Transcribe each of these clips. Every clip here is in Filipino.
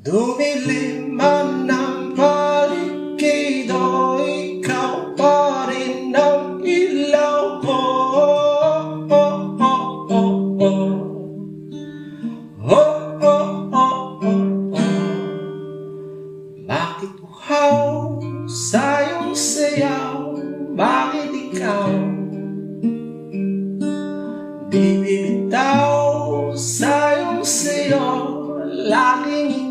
Dumilim man ang palikido, ikaw pa rin ang ilaw ko. Bakit buhaw sa iyong sayaw? Bakit ikaw di bibitaw sa iyong sayaw? Laging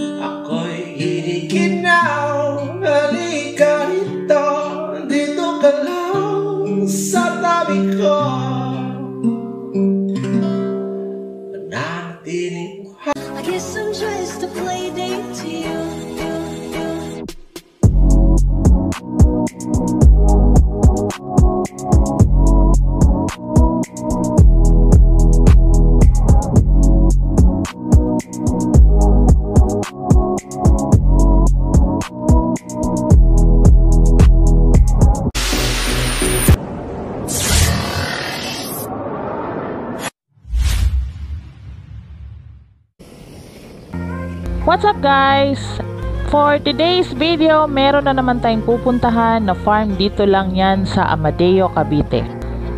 ako'y inikinaw. Halika rito, dito ka lang sa tabi ko. Nanatiling buhay. I guess I'm just a playdate to you. What's up guys? For today's video, meron na naman tayong pupuntahan na farm. Dito lang yan sa Amadeo, Cavite.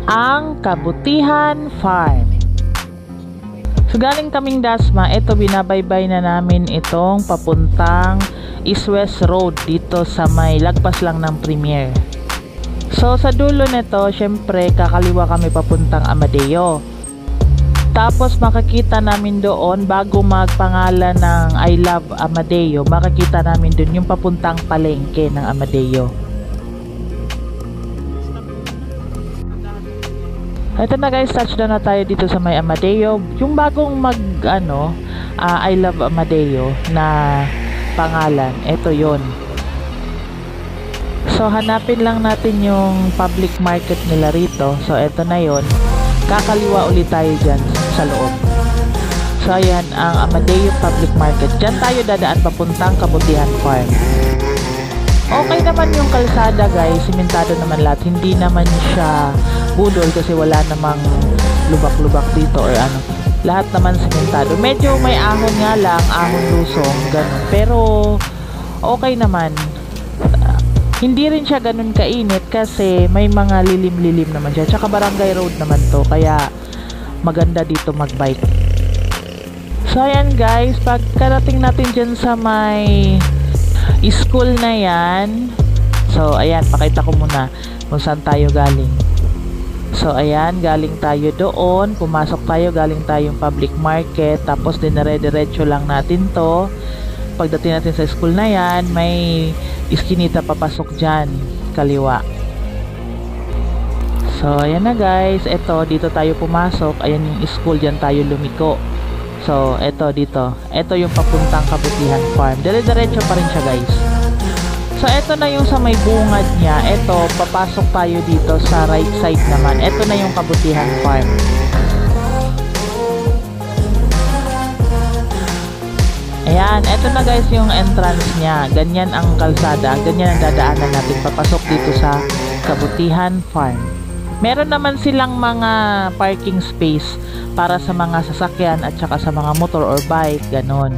Ang Kabutihan Farm. So galing kaming Dasma, eto binabaybay na namin itong papuntang East-West Road dito sa may lagpas lang ng Premier. So sa dulo nito, syempre kakaliwa kami papuntang Amadeo. Tapos makikita namin doon, bago magpangalan ng I Love Amadeo, makikita namin doon yung papuntang palengke ng Amadeo. Ito na guys, touchdown na tayo dito sa may Amadeo. Yung bagong I Love Amadeo na pangalan, ito yon. So hanapin lang natin yung public market nila rito. So ito na yon. Kakaliwa ulit tayo dyan sa loob. So ayan ang Amadeo Public Market. Dyan tayo dadaan papuntang Kabutihan Farm. Okay naman yung kalsada guys, simentado naman lahat. Hindi naman siya budol kasi wala namang lubak-lubak dito or ano. Lahat naman simentado. Medyo may ahon nga lang, ahon lusong, ganun. Pero okay naman. Hindi rin siya ganun kainit kasi may mga lilim-lilim naman siya. Tsaka barangay road naman to, kaya maganda dito magbike. So ayan guys, pagkarating natin dyan sa may school na yan. So ayan, pakita ko muna kung saan tayo galing. So ayan, galing tayo doon. Pumasok tayo, galing tayong public market. Tapos dinare-diretso lang natin to. Pagdating natin sa school na yan, may iskinita papasok dyan kaliwa. So ayan na guys, eto dito tayo pumasok. Ayan yung school, dyan tayo lumiko. So eto dito, eto yung papuntang Kabutihan Farm. Dire-diretso pa rin siya guys. So eto na yung sa may bungad niya. Eto, papasok tayo dito sa right side naman. Eto na yung Kabutihan Farm. Ayan, eto na guys yung entrance niya. Ganyan ang kalsada, ganyan ang dadaanan natin papasok dito sa Kabutihan Farm. Meron naman silang mga parking space para sa mga sasakyan at saka sa mga motor or bike, ganon.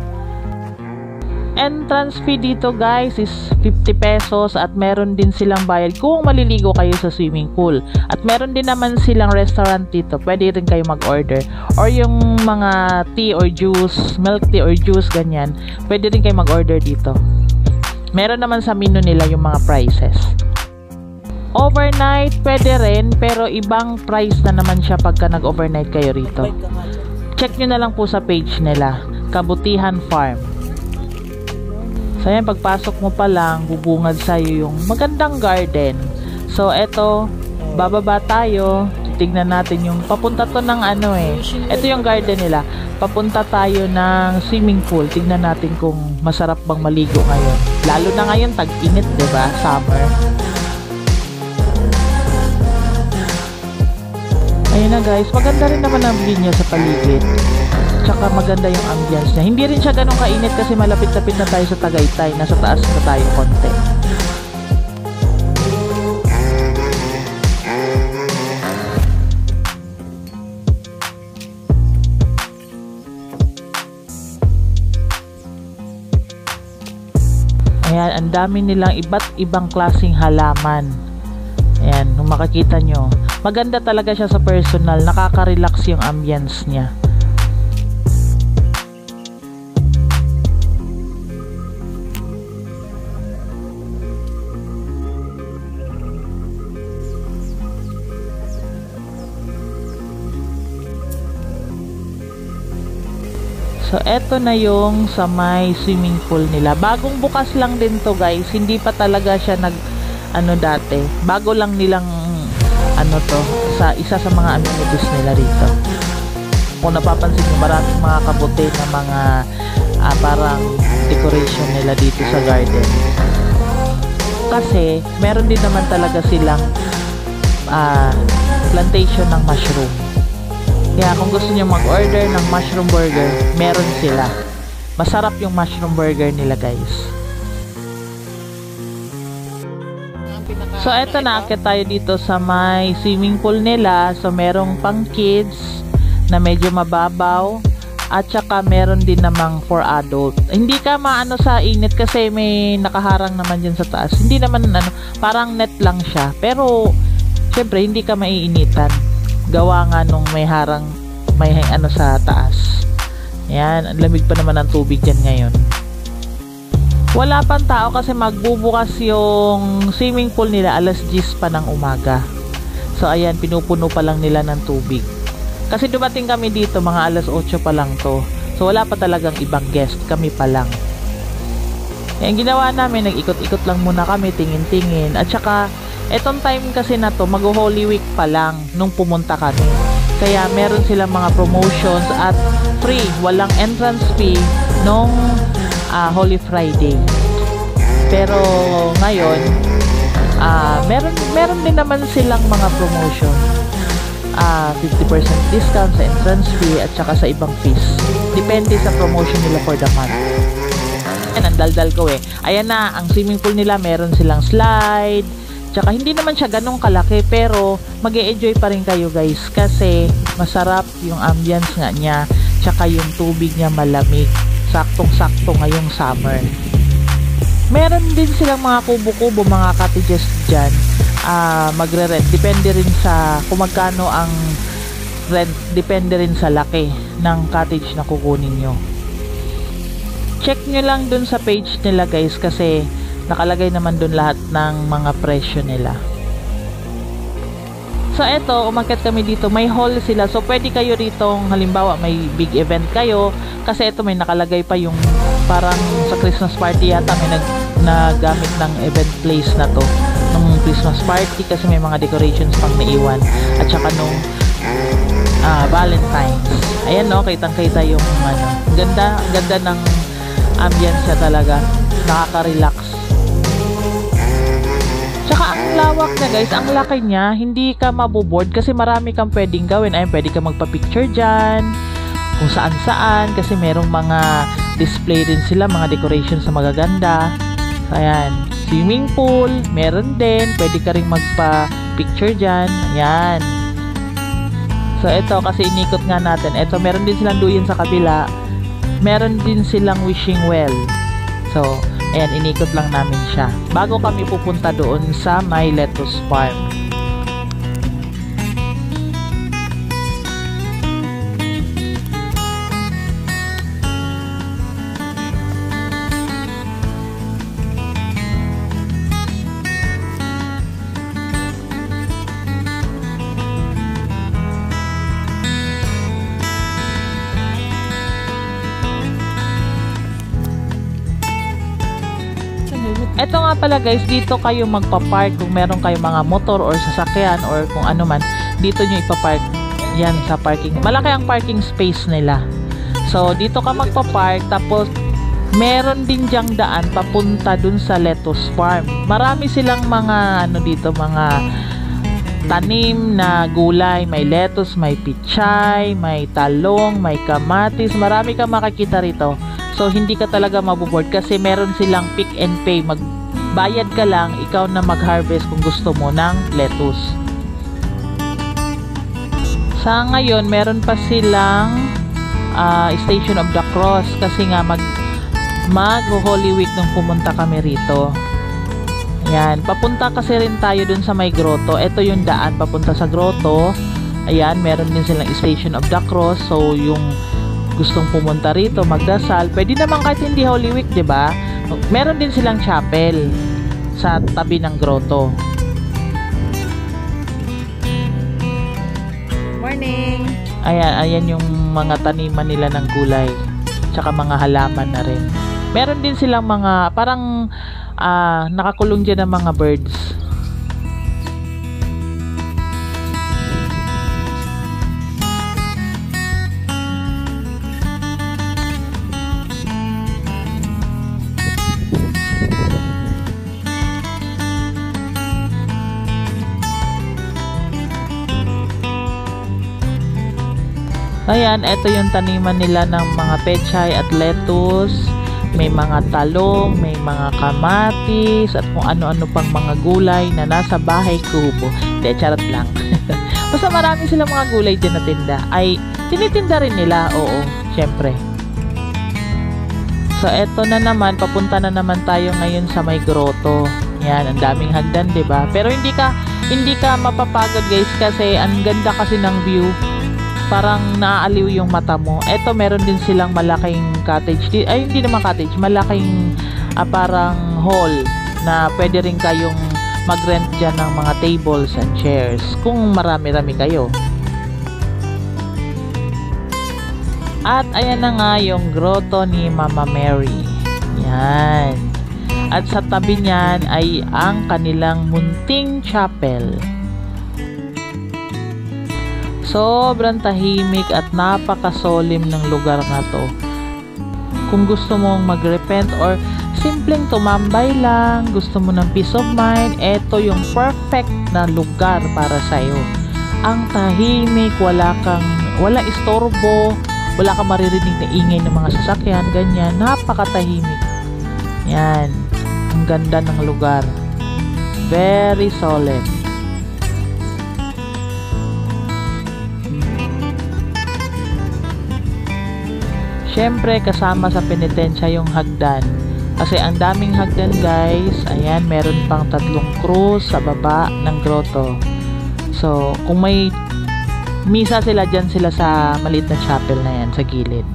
Entrance fee dito guys is 50 pesos at meron din silang bayad kung maliligo kayo sa swimming pool. At meron din naman silang restaurant dito, pwede rin kayo mag-order. Or yung mga tea or juice, milk tea or juice, ganyan, pwede rin kayo mag-order dito. Meron naman sa menu nila yung mga prices. Overnight pwede rin, pero ibang price na naman siya pagka nag-overnight kayo rito. Check nyo na lang po sa page nila, Kabutihan Farm. So ayan, pagpasok mo pa lang, bubungad sa'yo yung magandang garden. So eto, bababa tayo. Tignan natin yung, papunta to ng ano eh. Eto yung garden nila. Papunta tayo ng swimming pool. Tignan natin kung masarap bang maligo ngayon. Lalo na ngayon, tag-init, diba? Summer. Ayun na guys, maganda rin naman ang view niya sa paligid. Tsaka maganda yung ambience niya. Hindi rin siya ganun kainit kasi malapit-lapit na tayo sa Tagaytay. Nasa taas na tayo konti. Ayan, ang dami nilang iba't ibang klaseng halaman. Ayan, kung makikita nyo, maganda talaga siya sa personal, nakaka-relax yung ambience niya. So, eto na yung sa may swimming pool nila. Bagong bukas lang din to, guys. Hindi pa talaga siya dati. Bago lang nilang to, sa isa sa mga amenities nila rito. Kung napapansin nyo, maraming mga kabote na mga parang decoration nila dito sa garden. Kasi, meron din naman talaga silang plantation ng mushroom. Kaya kung gusto nyo mag-order ng mushroom burger, meron sila. Masarap yung mushroom burger nila, guys. So, eto na. Akit tayo dito sa may swimming pool nila. So, merong pang kids na medyo mababaw. At saka, meron din namang for adult. Hindi ka maano sa init kasi may nakaharang naman dyan sa taas. Hindi naman parang net lang siya. Pero, syempre, hindi ka maiinitan. Gawa nga nung may harang may sa taas. Yan, ang lamig pa naman ang tubig dyan ngayon. Wala pang tao kasi magbubukas yung swimming pool nila alas 10 pa ng umaga. So ayan, pinupuno pa lang nila ng tubig. Kasi dumating kami dito mga alas 8 pa lang to. So wala pa talagang ibang guest, kami pa lang. Ang ginawa namin, nag-ikot-ikot lang muna kami, tingin-tingin. At saka etong time kasi na to, mag-Holy Week pa lang nung pumunta kami. Kaya meron silang mga promotions at free, walang entrance fee nung Holy Friday. Pero ngayon, meron din naman silang mga promotion. 50% discount sa entrance fee at saka sa ibang fees. Depende sa promotion nila for the month. Ayan, ang daldal ko eh. Ayan na, ang swimming pool nila, meron silang slide. Tsaka hindi naman siya ganong kalaki pero mag-e-enjoy pa rin kayo, guys, kasi masarap yung ambience nga niya, tsaka yung tubig niya malamig, saktong-sakto ngayong summer. Meron din silang mga kubo-kubo, mga cottages dyan, magre-rent, depende rin sa kung magkano ang rent, depende rin sa laki ng cottage na kukunin nyo. Check nyo lang dun sa page nila, guys, kasi nakalagay naman dun lahat ng mga presyo nila. So eto, umakyat kami dito. May hall sila. So pwede kayo rito, halimbawa may big event kayo. Kasi eto may nakalagay pa yung parang sa Christmas party yata may nagamit ng event place na to. Nung Christmas party kasi may mga decorations pang naiwan. At saka nung Valentine's. Ayan no, kitang-kita yung ano. Ganda ng ambience niya talaga. Nakaka-relax. Tsaka ang lawak niya, guys, ang laki niya, hindi ka maboboard kasi marami kang pwedeng gawin. Ayun, pwede ka magpa-picture dyan, kung saan-saan, kasi merong mga display din sila, mga decorations na magaganda. Ayan, swimming pool, meron din, pwede ka rin magpa-picture dyan. Ayan. So, eto, kasi inikot nga natin. Eto, meron din silang duyan sa kabila. Meron din silang wishing well. So, ayan, inikot lang namin siya bago kami pupunta doon sa My Lettuce Farm. Eto nga pala, guys, dito kayo magpa-park kung meron kayong mga motor or sasakyan or kung ano man, dito nyo ipapark yan sa parking. Malaki ang parking space nila. So, dito ka magpa-park, tapos meron din dyang daan papunta dun sa lettuce farm. Marami silang mga dito, mga tanim na gulay, may lettuce, may pichay, may talong, may kamatis. Marami kang makikita rito. So, hindi ka talaga maboboard kasi meron silang pick and pay. Magbayad ka lang, ikaw na mag-harvest kung gusto mo ng lettuce. Sa ngayon, meron pa silang Station of the Cross kasi nga mag-Holy Week nung pumunta kami rito. Ayan, papunta kasi rin tayo dun sa may grotto. Ito yung daan papunta sa grotto. Ayan, meron din silang Station of the Cross. So yung gustong pumunta rito, magdasal, pwede naman kahit hindi Holy Week, diba? Meron din silang chapel sa tabi ng grotto. Morning! Ayan yung mga taniman nila ng gulay. Tsaka mga halaman na rin. Meron din silang mga parang nakakulong dyan ng mga birds. Ayan, ito yung taniman nila ng mga pechay at lettuce. May mga talong, may mga kamatis, at kung ano-ano pang mga gulay na nasa bahay kubo. Hindi, charot lang. Basta marami silang mga gulay din na tinda. Ay, tinitinda rin nila, oo, syempre. So, eto na naman, papunta na naman tayo ngayon sa may grotto. Yan, ang daming hagdan, diba? Pero hindi ka mapapagod, guys, kasi ang ganda kasi ng view. Parang naaaliw yung mata mo. Eto, meron din silang malaking cottage. Ay, hindi naman cottage. Malaking parang hall na pwede rin kayong mag-rent dyan ng mga tables and chairs kung marami-rami kayo. At ayan na nga yung grotto ni Mama Mary. Yan. At sa tabi niyan ay ang kanilang munting chapel. Sobrang tahimik at napakasolim ng lugar na to. Kung gusto mong mag-repent or simpleng tumambay lang, gusto mo ng peace of mind, eto yung perfect na lugar para sa'yo. Ang tahimik, walang istorbo, wala kang maririnig na ingay ng mga sasakyan, ganyan, napakatahimik. Yan, ang ganda ng lugar. Very solemn. Siyempre, kasama sa penitensya yung hagdan. Kasi ang daming hagdan, guys. Ayan, meron pang tatlong krus sa baba ng grotto. So, kung may misa sila dyan, sila sa maliit na chapel na yan, sa gilid.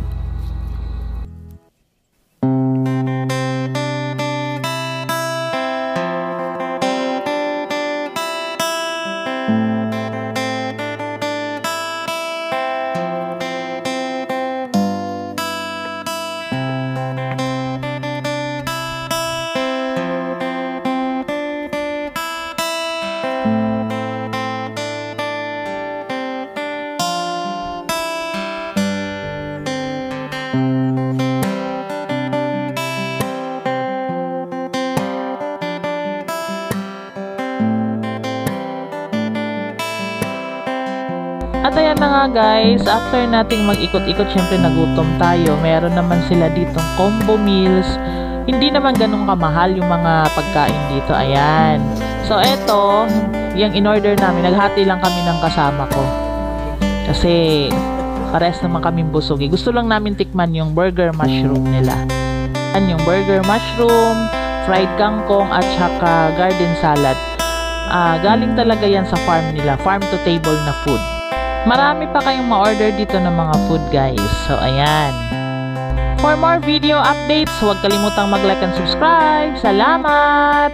At ayan na nga, guys, after nating mag-ikot-ikot, syempre nagutom tayo. Meron naman sila ditong combo meals. Hindi naman ganun kamahal yung mga pagkain dito. Ayan. So eto, yung in-order namin, naghati lang kami ng kasama ko. Kasi pares naman kami busugi. Gusto lang namin tikman yung burger mushroom nila. Ayan, yung burger mushroom, fried kangkong, at saka garden salad. Galing talaga yan sa farm nila. Farm to table na food. Marami pa kayong ma-order dito ng mga food, guys. So, ayan. For more video updates, huwag kalimutang mag-like and subscribe. Salamat!